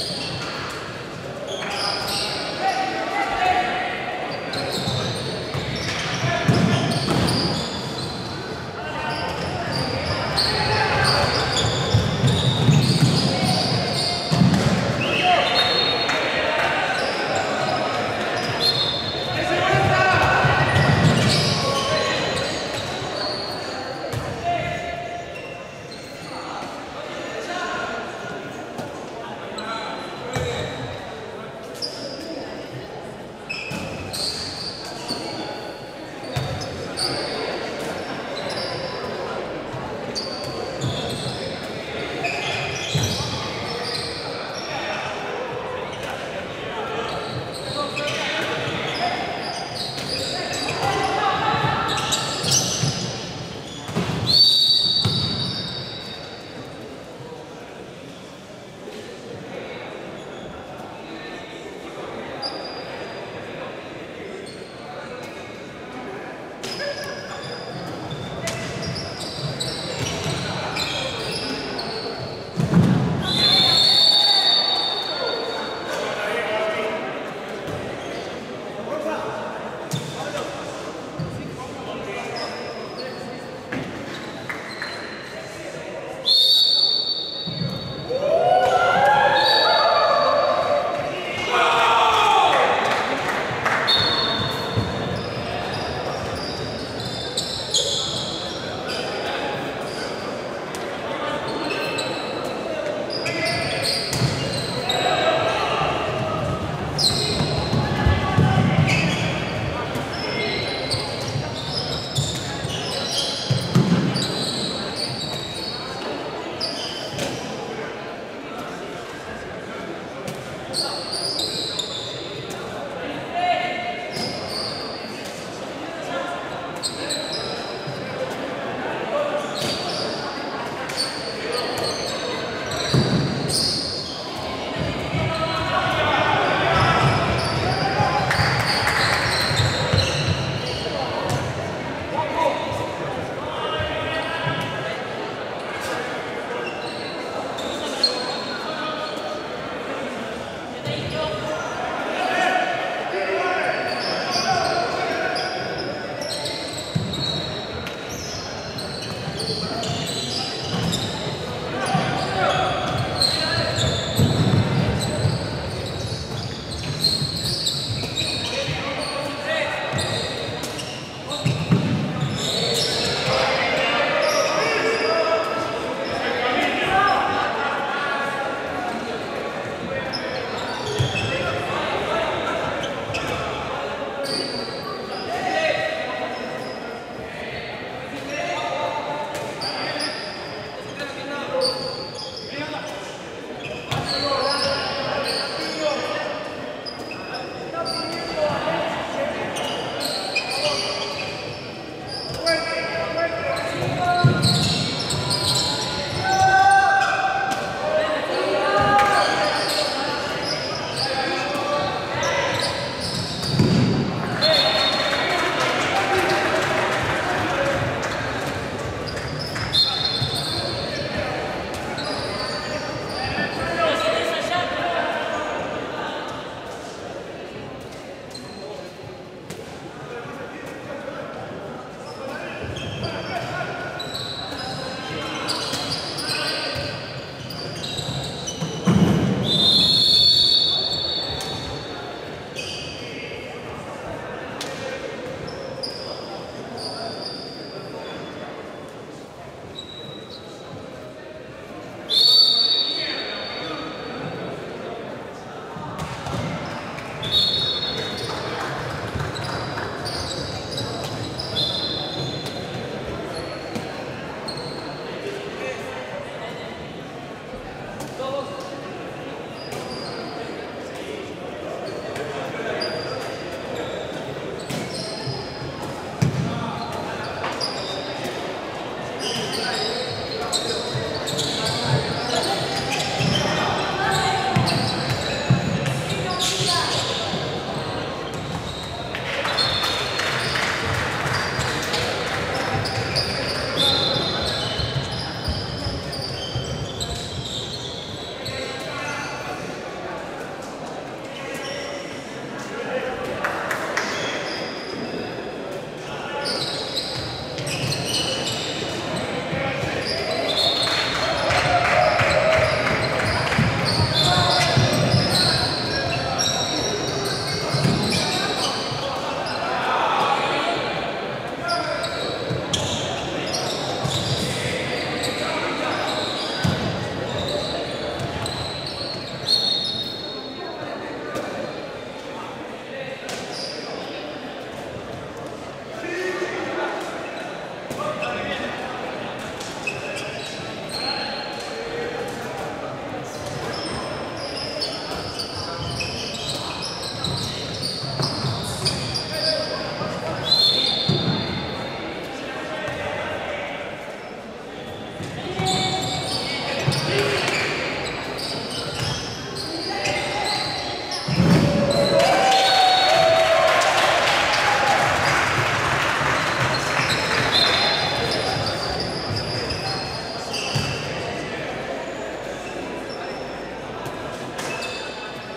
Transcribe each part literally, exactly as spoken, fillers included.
Thank you.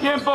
tiempo.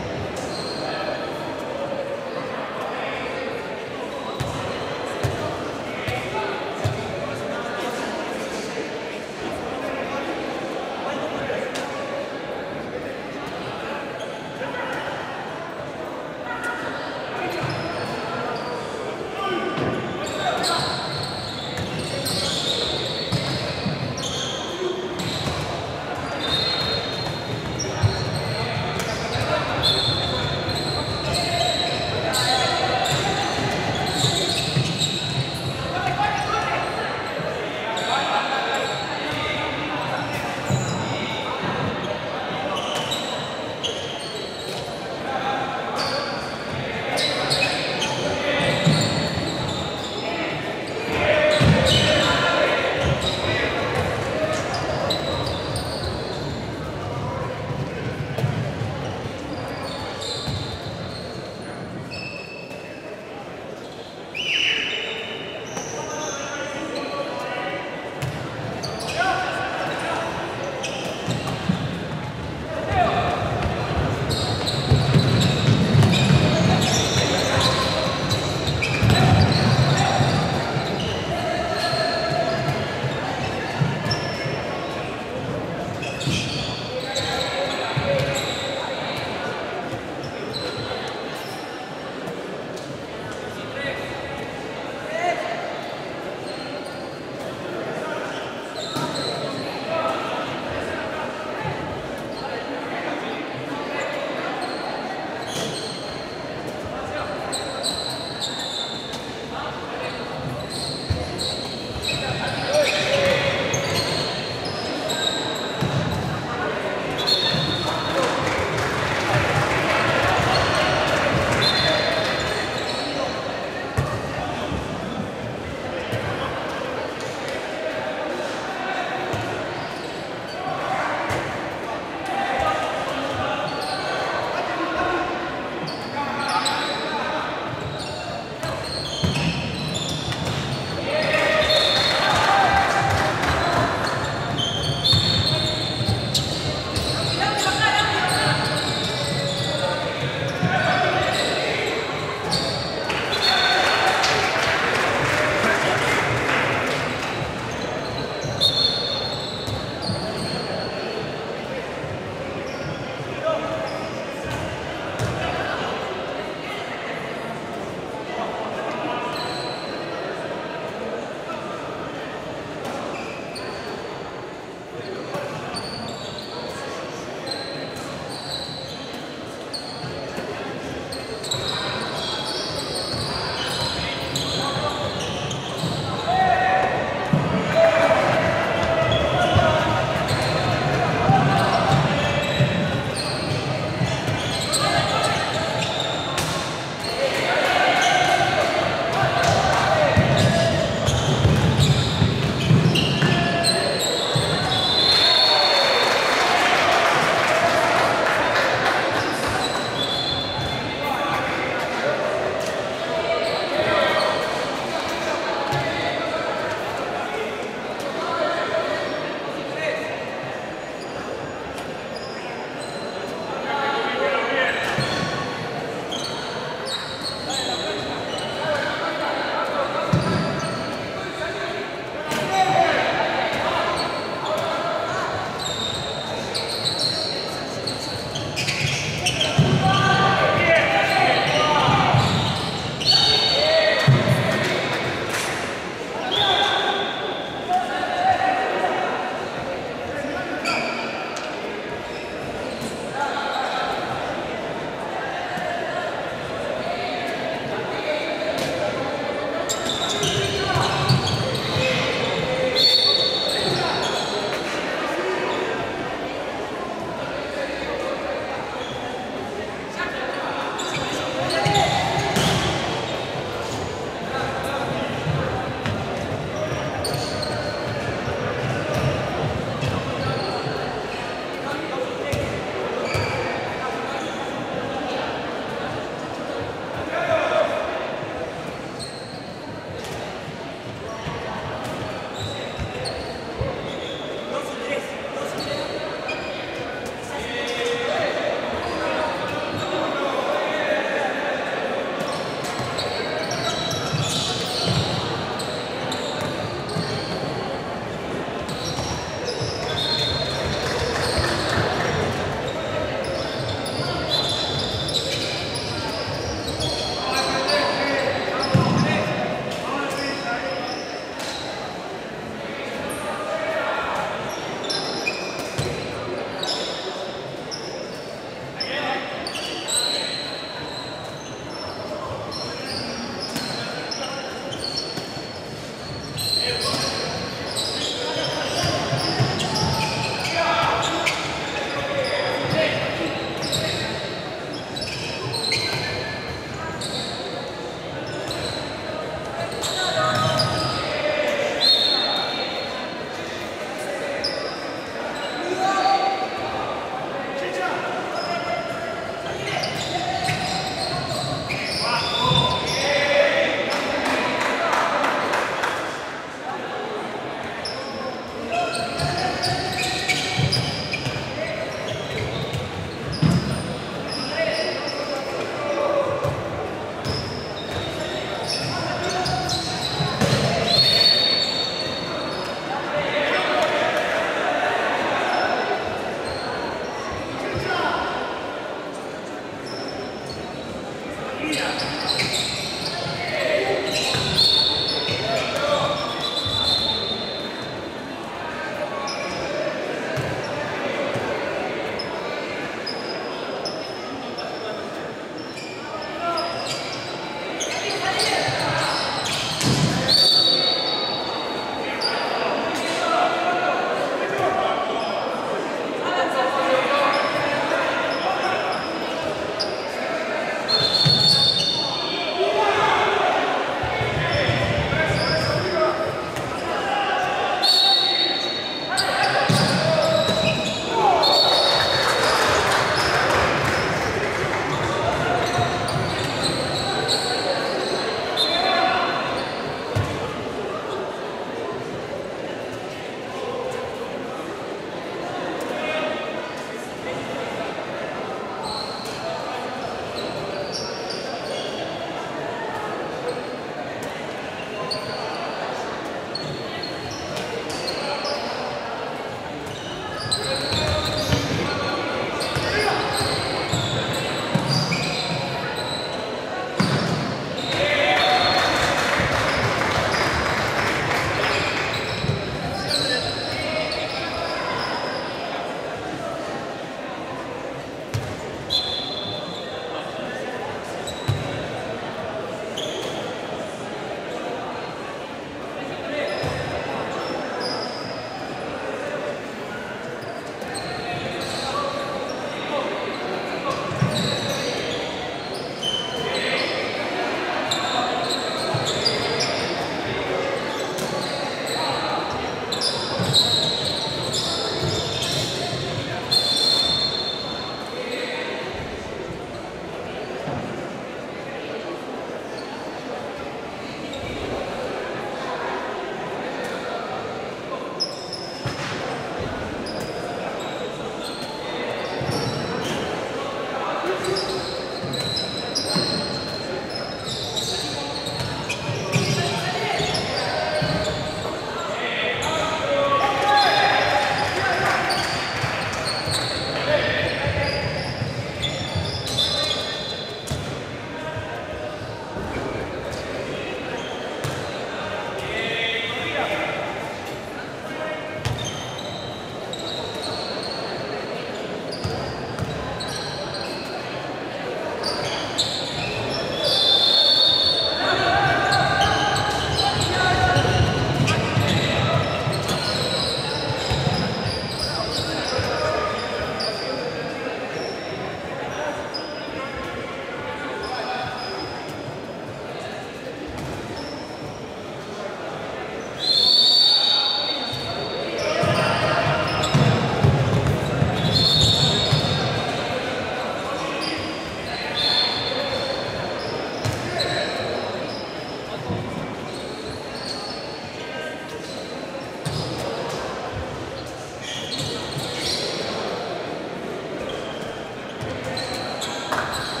You